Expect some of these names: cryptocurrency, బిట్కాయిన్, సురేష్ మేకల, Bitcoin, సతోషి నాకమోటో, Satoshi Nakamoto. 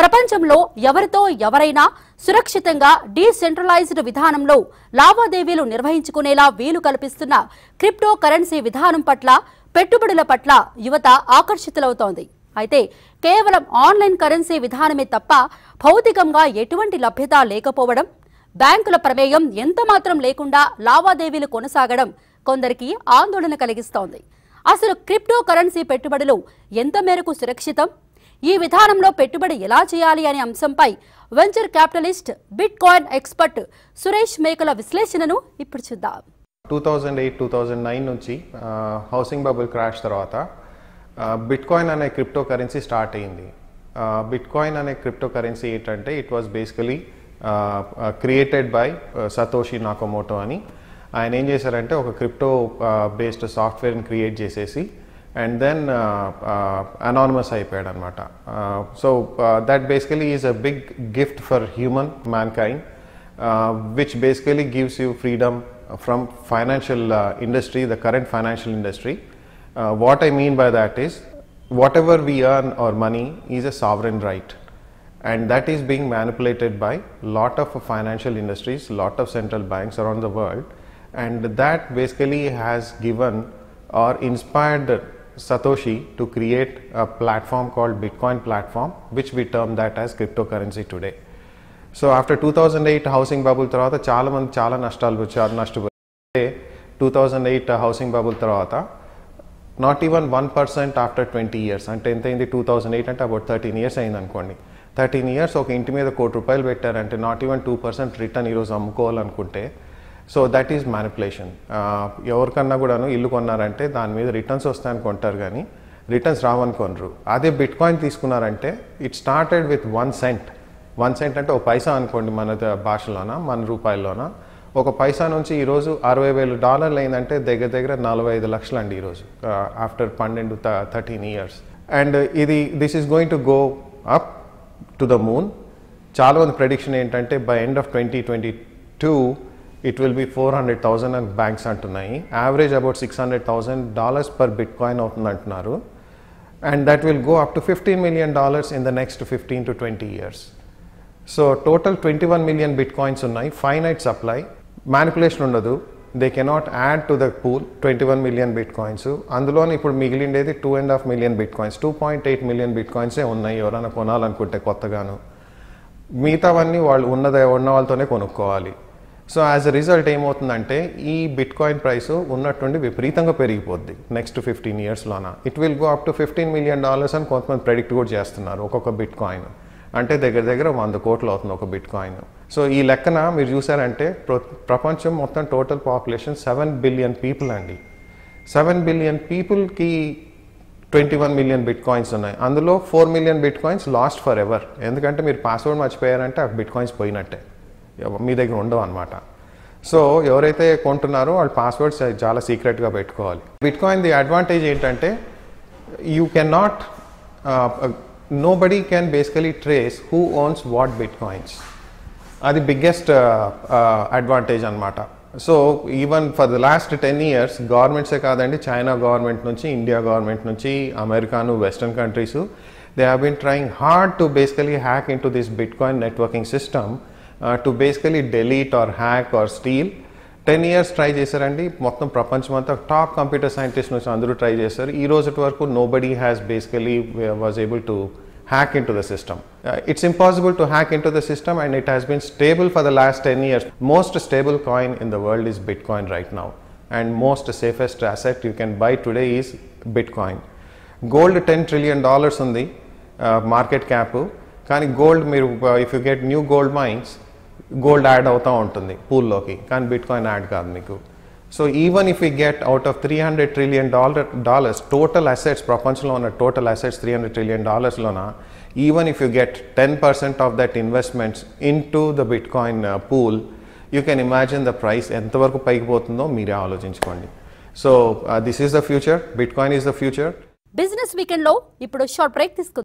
ప్రపంచంలో ఎవరితో ఎవరైనా సురక్షితంగా డీసెంట్రలైజ్డ్ విధానంలో లావాదేవీలు నిర్వహించుకునేలా వీలు కల్పిస్తున్న క్రిప్టో కరెన్సీ విధానం పట్ల పెట్టుబడుల పట్ల యువత ఆకర్షితులవుతోంది. అయితే కేవలం ఆన్లైన్ కరెన్సీ విధానమే తప్ప భౌతికంగా ఎటువంటి లభ్యత లేకపోవడం, బ్యాంకుల ప్రమేయం ఎంత మాత్రం లేకుండా లావాదేవీలు కొనసాగడం కొందరికి ఆందోళన కలిగిస్తోంది. అసలు క్రిప్టో కరెన్సీ పెట్టుబడులు ఎంత మేరకు సురక్షితం, ఈ విధానంలో పెట్టుబడి ఎలా చేయాలి అనే అంశంపై venture capitalist, బిట్కాయిన్ expert సురేష్ మేకల విశ్లేషణను ఇప్పుడు చూద్దాం. 2008-2009 నుంచి హౌసింగ్ బబుల్ క్రాష్ తర్వాత బిట్కాయిన్ అనే క్రిప్టో కరెన్సీ స్టార్ట్ అయింది. బిట్కాయిన్ అనే క్రిప్టో కరెన్సీ ఏంటంటే it was basically created by సతోషి నాకమోటో అని. ఆయన ఏం చేశారంటే ఒక క్రిప్టో బేస్డ్ సాఫ్ట్వేర్ని క్రియేట్ చేసేసి అండ్ దెన్ అనానిమస్ అయిపోయాడు అనమాట. So that basically is a big gift for human mankind which basically gives you freedom from financial industry, the current financial industry. What I mean by that is whatever we earn or money is a sovereign right, and that is being manipulated by lot of financial industries, lot of central banks around the world, and that basically has given or inspired Satoshi to create a platform called Bitcoin platform, which we term that as cryptocurrency today. So after 2008 housing bubble tarvata chaala mandi chaala nashtalu vacharu, nashtapoyade. 2008 housing bubble tarvata not even 1% after 20 years, అంటే ఎంత అయింది, 2008 అంటే about 13 years అయింది అనుకోండి. 13 years ఒక ఇంటి మీద ₹1 కోటి పెట్టారంటే నాట్ ఈవెన్ 2% రిటర్న్ ఈరోజు అమ్ముకోవాలనుకుంటే, సో దట్ ఈజ్ మ్యానిపులేషన్. ఎవరికన్నా కూడాను ఇల్లు కొన్నారంటే దాని మీద రిటర్న్స్ వస్తాయని కొంటారు, కానీ రిటర్న్స్ రావనుకోనరు. అదే బిట్కాయిన్ తీసుకున్నారంటే it started with 1 cent. 1 cent అంటే ఒక పైసా అనుకోండి మన భాషలోన, మన రూపాయల్లోన. ఒక పైసా నుంచి ఈరోజు $60,000 అయిందంటే దగ్గర దగ్గర 45 లక్షలు అండి ఈరోజు ఆఫ్టర్ 13 years. అండ్ ఇది this is going to go up to the moon. చాలా మంది ప్రెడిక్షన్ ఏంటంటే by end of 2022 it will be 400,000 అని బ్యాంక్స్ అంటున్నాయి. Average about $600,000 per bitcoin అవుతుంది అంటున్నారు, and that will go up to $15 million in the next 15 to 20 years. So total 21 million bitcoins ఉన్నాయి, finite supply, manipulation ఉండదు. They cannot add to the pool 21 million bitcoins. అందులోనే ఇప్పుడు మిగిలిండేది 2.5 million bitcoins, 2.8 million బిట్ కాయిన్సే ఉన్నాయి ఎవరైనా కొనాలనుకుంటే కొత్తగాను. మిగతావన్నీ వాళ్ళు ఉన్న వాళ్ళతోనే కొనుక్కోవాలి. సో యాజ్ అ రిజల్ట్ ఏమవుతుందంటే ఈ బిట్ కాయిన్ ప్రైసు ఉన్నట్టుండి విపరీతంగా పెరిగిపోద్ది నెక్స్ట్ 15 yearsలోన. It will go up to $15 million అని కొంతమంది ప్రెడిక్ట్ కూడా చేస్తున్నారు. ఒక్కొక్క బిట్ కాయిన్ అంటే దగ్గర దగ్గర 100 కోట్లు అవుతుంది ఒక బిట్ కాయిన్. సో ఈ లెక్కన మీరు చూసారంటే ప్రపంచం మొత్తం టోటల్ పాపులేషన్ 7 billion పీపుల్ అండి. 7 billion పీపుల్కి 21 million బిట్ కాయిన్స్ ఉన్నాయి. అందులో 4 million bitcoins lost forever, ఎందుకంటే మీరు పాస్వర్డ్ మర్చిపోయారంటే ఆ బిట్ కాయిన్స్ పోయినట్టే, మీ దగ్గర ఉండవు అనమాట. సో ఎవరైతే కొంటున్నారో వాళ్ళ పాస్వర్డ్స్ చాలా సీక్రెట్గా పెట్టుకోవాలి. బిట్ కాయిన్ ది అడ్వాంటేజ్ ఏంటంటే you can not, nobody can basically trace who owns what bitcoins. That's the biggest advantage anamata. So even for the last 10 years governments e kadandi, China government nunchi, India government nunchi, America nu, western countries, they have been trying hard to basically hack into this bitcoin networking system to basically delete or hack or steal. 10 years try చేశారండి. మొత్తం ప్రపంచమంతా top computer scientist నుంచి అందరూ try చేశారు. ఈ రోజుటి వరకు nobody has basically was able to hack in to the system. It's impossible to hack in to the system and it has been stable for the last 10 years. Most stable coin in the world is bitcoin right now, and most safest asset you can buy today is bitcoin. Gold $10 trillion ఉంది market cap, కానీ gold మీరు if you get new gold mines gold add అవుతూ ఉంటుంది పూల్లోకి, కానీ bitcoin add కాదు మీకు. So even if you get out of $300 trillion total assets, ప్రపంచంలో ఉన్న total assets $300 trillion even if you get 10% of that investments in to the bitcoin pool, you can imagine the price ఎంతవరకు పైకి పోతుందో మీరే ఆలోచించుకోండి. So this is the future, bitcoin is the future. Business వీకెండ్లో ఇప్పుడు short break తీసుకుందాం.